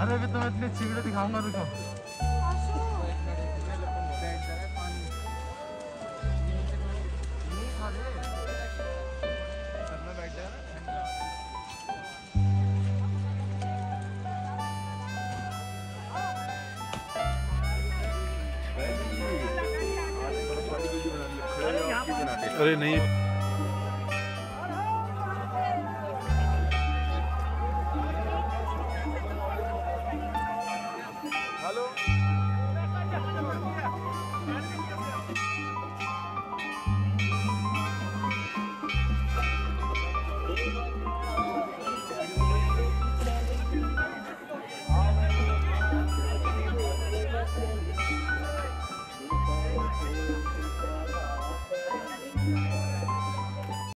अरे अभी तुम्हें इतने चिवड़े दिखाऊंगा रुको। अरे नहीं।